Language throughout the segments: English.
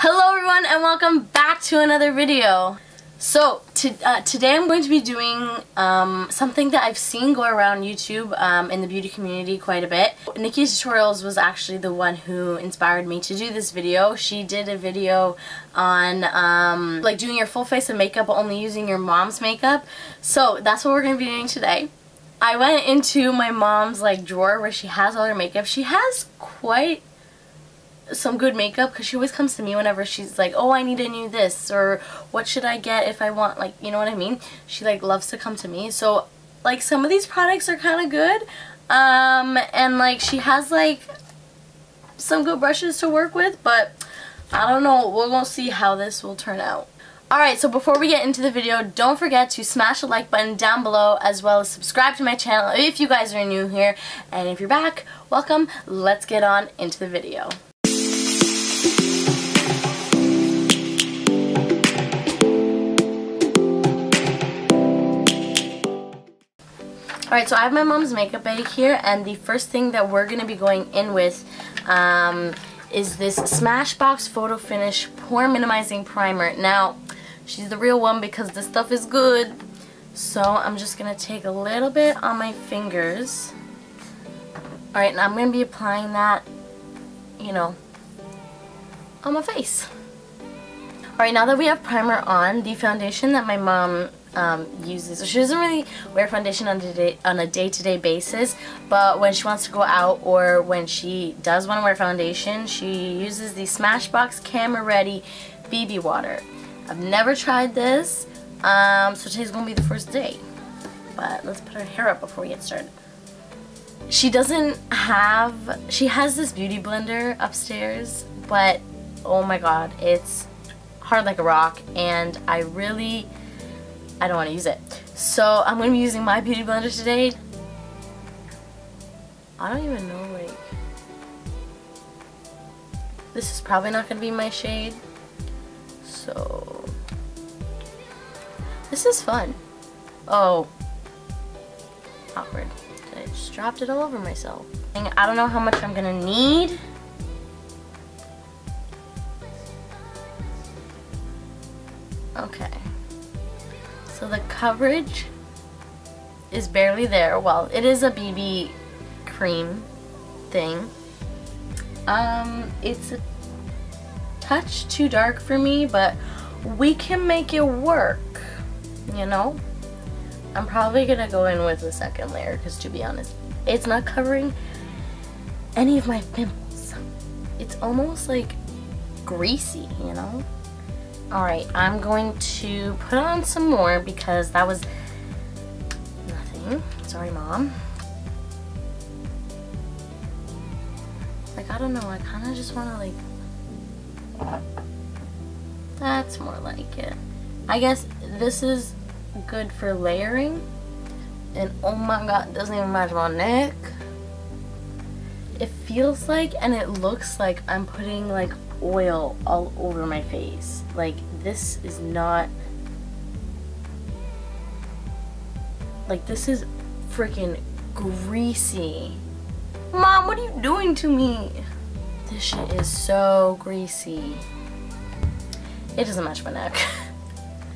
Hello everyone and welcome back to another video. So today I'm going to be doing something that I've seen go around YouTube in the beauty community quite a bit. NikkieTutorials was actually the one who inspired me to do this video. She did a video on like doing your full face of makeup but only using your mom's makeup. So that's what we're going to be doing today. I went into my mom's like drawer where she has all her makeup. She has quite some good makeup because she always comes to me whenever she's like, oh, I need a new this, or what should I get if I want, like, you know what I mean? She like loves to come to me. So like some of these products are kind of good, and like she has like some good brushes to work with, but I don't know, we're gonna see how this will turn out. Alright, so before we get into the video, don't forget to smash the like button down below as well as subscribe to my channel if you guys are new here, and if you're back, welcome. Let's get on into the video. Alright, so I have my mom's makeup bag here, and the first thing that we're going to be going in with is this Smashbox Photo Finish Pore Minimizing Primer. Now, she's the real one because this stuff is good. So I'm just going to take a little bit on my fingers. Alright, and I'm going to be applying that, you know, on my face. Alright, now that we have primer on, the foundation that my mom uses. So she doesn't really wear foundation on a day-to-day basis, but when she wants to go out or when she does want to wear foundation, she uses the Smashbox Camera Ready BB Water. I've never tried this, so today's going to be the first day. But let's put her hair up before we get started. She has this beauty blender upstairs, but oh my god, it's hard like a rock, and I don't want to use it. So I'm going to be using my beauty blender today. I don't even know, like, this is probably not going to be my shade. So this is fun. Oh, awkward. I just dropped it all over myself. I don't know how much I'm going to need. Okay. So the coverage is barely there. Well, it is a BB cream thing. It's a touch too dark for me, but we can make it work, you know? I'm probably gonna go in with a second layer because, to be honest, it's not covering any of my pimples. It's almost like greasy, you know? Alright, I'm going to put on some more because that was nothing. Sorry, Mom. Like, I don't know, I kind of just want to, like, that's more like it. I guess this is good for layering. And oh my god, it doesn't even match my neck. It feels like, and it looks like I'm putting, like, oil all over my face. Like, this is not, like, this is freaking greasy. Mom, what are you doing to me? This shit is so greasy. It doesn't match my neck.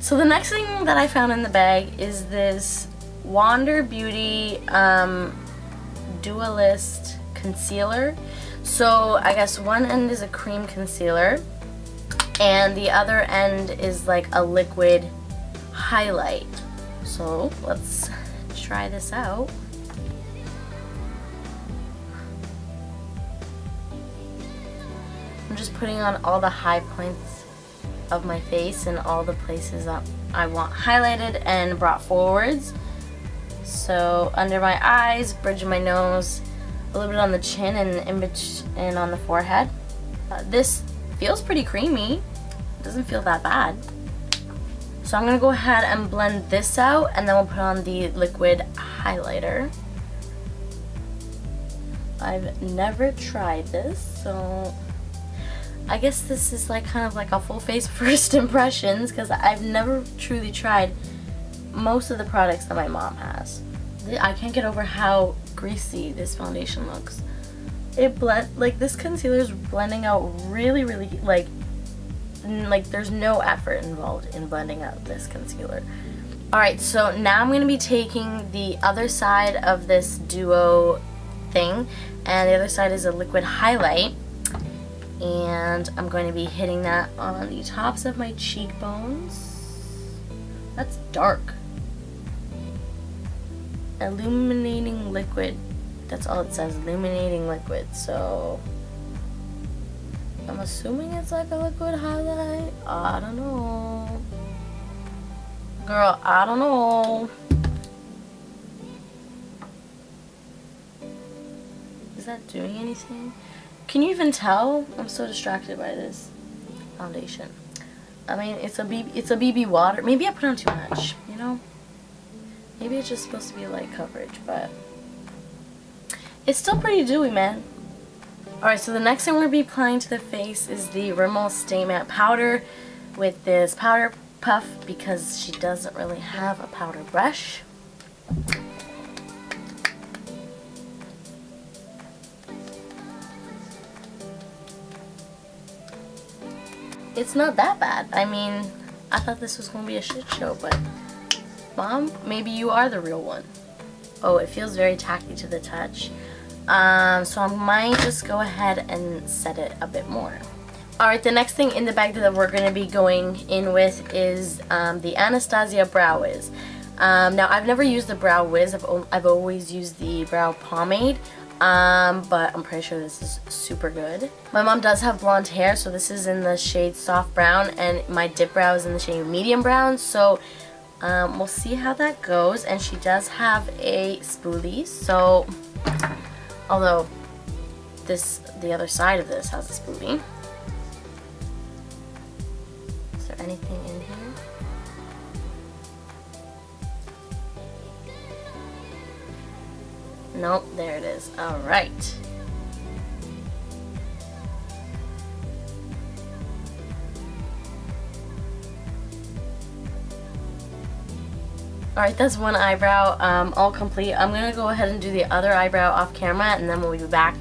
So the next thing that I found in the bag is this Wander Beauty Dualist concealer. So I guess one end is a cream concealer and the other end is like a liquid highlight. So let's try this out. I'm just putting on all the high points of my face and all the places that I want highlighted and brought forwards. So under my eyes, bridge of my nose, a little bit on the chin and on the forehead. This feels pretty creamy. It doesn't feel that bad. So I'm gonna go ahead and blend this out, and then we'll put on the liquid highlighter. I've never tried this, so I guess this is like kind of like a full face first impressions because I've never truly tried most of the products that my mom has. I can't get over how greasy this foundation looks. It blends, like, this concealer is blending out really, really, like, like there's no effort involved in blending out this concealer. Alright, so now I'm going to be taking the other side of this duo thing, and the other side is a liquid highlight, and I'm going to be hitting that on the tops of my cheekbones. That's dark. Illuminating liquid. That's all it says, illuminating liquid, so I'm assuming it's like a liquid highlight. I don't know. Girl, I don't know. Is that doing anything? Can you even tell? I'm so distracted by this foundation. I mean, it's a BB water. Maybe I put on too much, you know? Maybe it's just supposed to be light coverage, but it's still pretty dewy, man. Alright, so the next thing we're going to be applying to the face is the Rimmel Stay Matte Powder with this powder puff, because she doesn't really have a powder brush. It's not that bad. I mean, I thought this was going to be a shit show, but Mom, maybe you are the real one. Oh, it feels very tacky to the touch. So I might just go ahead and set it a bit more. Alright, the next thing in the bag that we're going to be going in with is the Anastasia Brow Wiz. Now, I've never used the Brow Wiz, I've always used the Brow Pomade, but I'm pretty sure this is super good. My mom does have blonde hair, so this is in the shade Soft Brown, and my dip brow is in the shade Medium Brown, so we'll see how that goes. And she does have a spoolie, so although the other side of this has a spoolie. Is there anything in here? Nope, there it is. Alright. Alright, that's one eyebrow all complete. I'm going to go ahead and do the other eyebrow off camera, and then we'll be back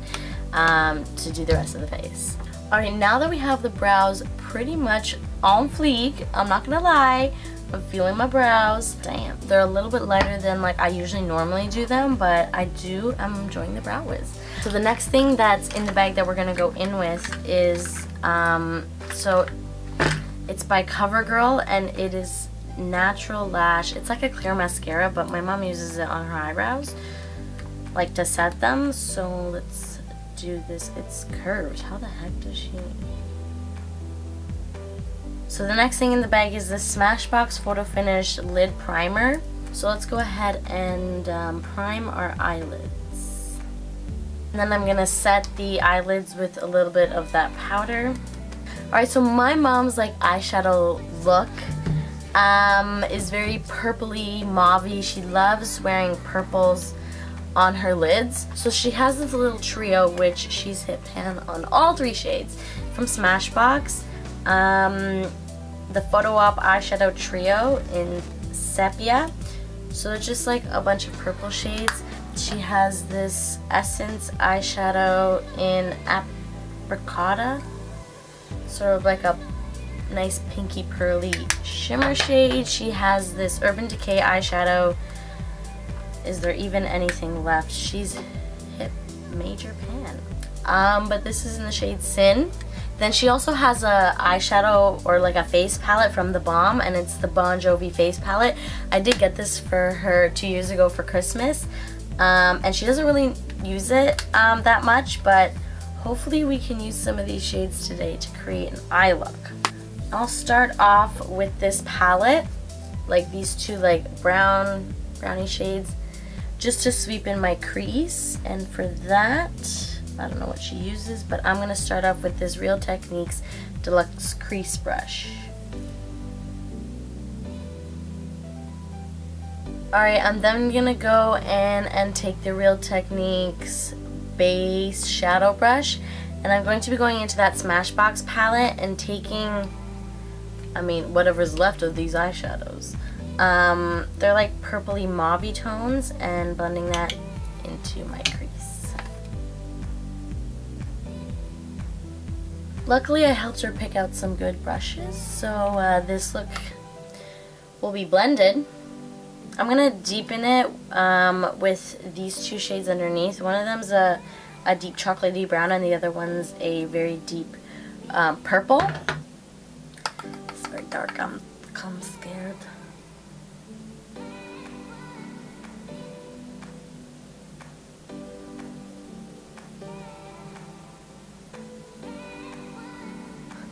to do the rest of the face. Alright, now that we have the brows pretty much on fleek, I'm not gonna lie, I'm feeling my brows. Damn, they're a little bit lighter than like I usually normally do them, but I'm enjoying the Brow Wiz. So the next thing that's in the bag that we're gonna go in with is, so it's by CoverGirl, and it is Natural Lash. It's like a clear mascara, but my mom uses it on her eyebrows, like to set them, so let's do this. It's curved. How the heck does she... So the next thing in the bag is the Smashbox Photo Finish Lid Primer. So let's go ahead and prime our eyelids. And then I'm going to set the eyelids with a little bit of that powder. Alright, so my mom's like eyeshadow look is very purpley, mauvey. She loves wearing purples on her lids. So she has this little trio which she's hit pan on all three shades from Smashbox. The Photo Op eyeshadow trio in sepia, so it's just like a bunch of purple shades. She has this Essence eyeshadow in Apricota, sort of like a nice pinky pearly shimmer shade. She has this Urban Decay eyeshadow. Is there even anything left? She's hit major pan, but this is in the shade Sin. Then she also has a eyeshadow or like a face palette from the Balm, and it's the Bon Jovi face palette. I did get this for her 2 years ago for Christmas, and she doesn't really use it that much, but hopefully we can use some of these shades today to create an eye look. I'll start off with this palette, like these two like browny shades, just to sweep in my crease, and for that... I don't know what she uses, but I'm going to start off with this Real Techniques Deluxe Crease Brush. Alright, I'm then going to go and take the Real Techniques Base Shadow Brush, and I'm going to be going into that Smashbox palette and taking, I mean, whatever's left of these eyeshadows. They're like purpley mauvey tones, and blending that into my crease. Luckily I helped her pick out some good brushes, so this look will be blended. I'm going to deepen it with these two shades underneath. One of them's a deep chocolatey brown and the other one's a very deep purple. It's very dark, I'm scared.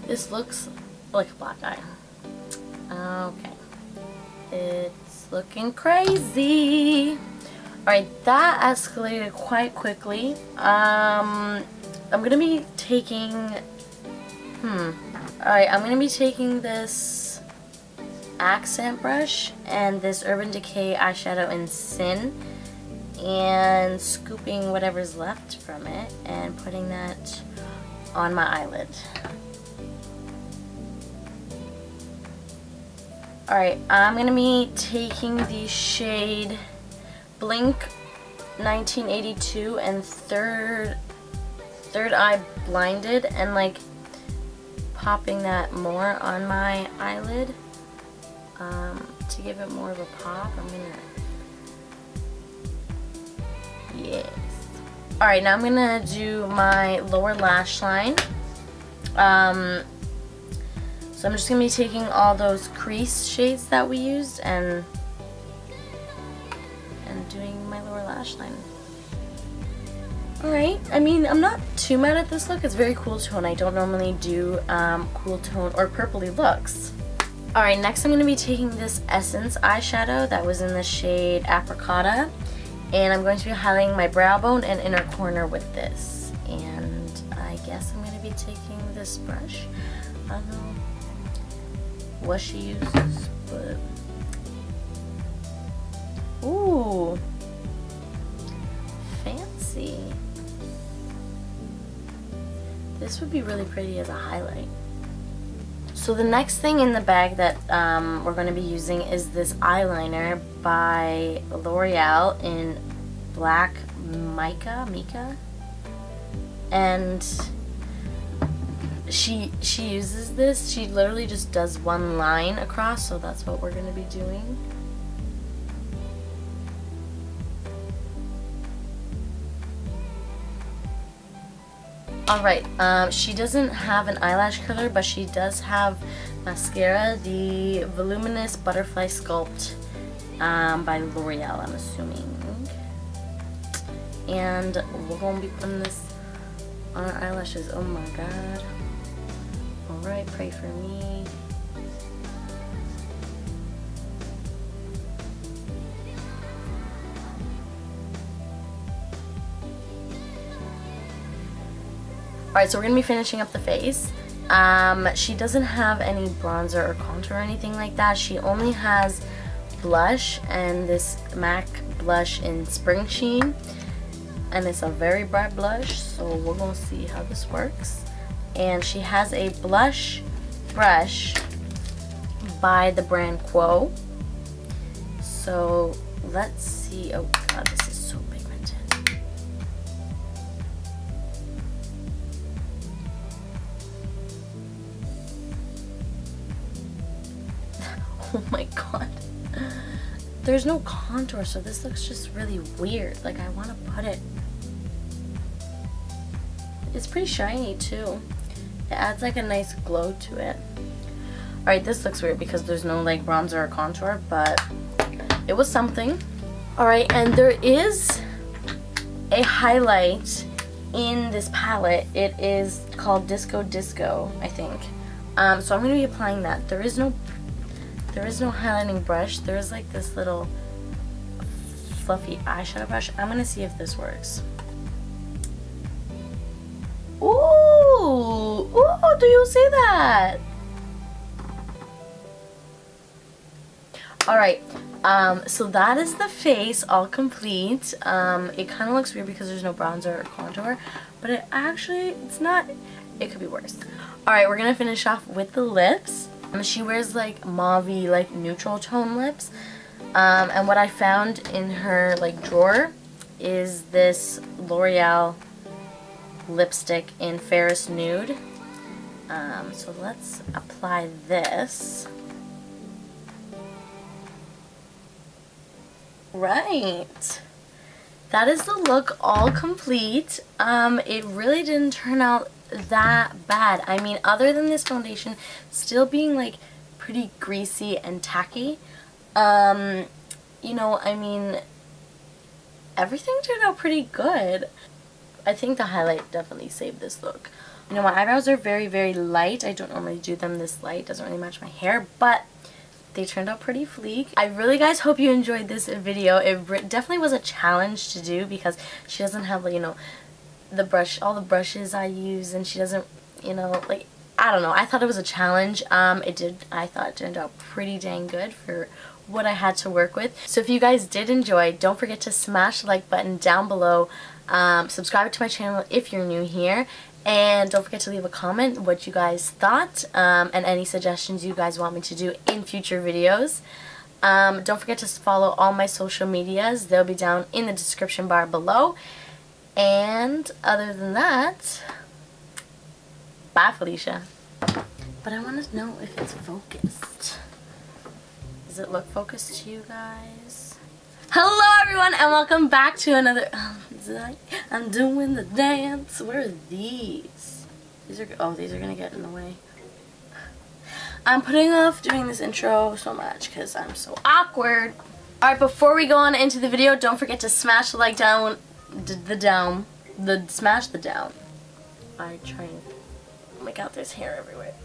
This looks like a black eye. Okay. It's looking crazy. Alright, that escalated quite quickly. I'm going to be taking... Alright, I'm going to be taking this accent brush and this Urban Decay eyeshadow in Sin and scooping whatever's left from it and putting that on my eyelid. Alright, I'm going to be taking the shade Blink 1982 and Third Eye Blinded and like popping that more on my eyelid to give it more of a pop. I'm going to... Yes. Alright, now I'm going to do my lower lash line. So I'm just going to be taking all those crease shades that we used and doing my lower lash line. Alright, I mean, I'm not too mad at this look. It's very cool tone. I don't normally do cool tone or purpley looks. Alright, next I'm going to be taking this Essence eyeshadow that was in the shade Apricota. And I'm going to be highlighting my brow bone and inner corner with this. And I guess I'm going to be taking this brush. I don't know what she uses, but ooh, fancy. This would be really pretty as a highlight. So the next thing in the bag that we're going to be using is this eyeliner by L'Oreal in Black Mica, and she uses this. She literally just does one line across, so that's what we're going to be doing. Alright, she doesn't have an eyelash curler, but she does have mascara, the Voluminous Butterfly Sculpt by L'Oreal, I'm assuming. And we're going to be putting this on our eyelashes. Oh my god. Alright, pray for me. Alright, so we're going to be finishing up the face. She doesn't have any bronzer or contour or anything like that. She only has blush and this MAC blush in Spring Sheen. And it's a very bright blush, so we're going to see how this works. And she has a blush brush by the brand Quo. So let's see. Oh god, this is so pigmented. Oh my god. There's no contour, so this looks just really weird. Like, I want to put it. It's pretty shiny too. It adds like a nice glow to it. Alright, this looks weird because there's no like bronzer or contour, but it was something. Alright, and there is a highlight in this palette. It is called Disco Disco, I think. So I'm going to be applying that. There is no highlighting brush. There is like this little fluffy eyeshadow brush. I'm going to see if this works. Ooh, do you see that? Alright, so that is the face all complete. It kind of looks weird because there's no bronzer or contour, but it actually, it's not, it could be worse. Alright, we're going to finish off with the lips. She wears like mauve-y, like neutral tone lips. And what I found in her like drawer is this L'Oreal lipstick in Ferris Nude. So let's apply this. Right. That is the look all complete. It really didn't turn out that bad. I mean, other than this foundation still being like pretty greasy and tacky, you know, I mean, everything turned out pretty good. I think the highlight definitely saved this look. You know, my eyebrows are very, very light. I don't normally do them this light. Doesn't really match my hair, but they turned out pretty fleek. I really, guys, hope you enjoyed this video. It definitely was a challenge to do because she doesn't have, you know, the brush, all the brushes I use, and she doesn't, you know, like, I don't know. I thought it was a challenge. I thought it turned out pretty dang good for what I had to work with. So if you guys did enjoy, don't forget to smash the like button down below. Subscribe to my channel if you're new here. And don't forget to leave a comment what you guys thought, and any suggestions you guys want me to do in future videos. Don't forget to follow all my social medias. They'll be down in the description bar below. And other than that, bye, Felicia. But I want to know if it's focused. Does it look focused to you guys? Hello, everyone, and welcome back to another... I'm doing the dance. Where are these? These are, oh, these are gonna get in the way. I'm putting off doing this intro so much because I'm so awkward. Alright, before we go on into the video, don't forget to smash the like down, smash the down. I try and, oh my god, there's hair everywhere.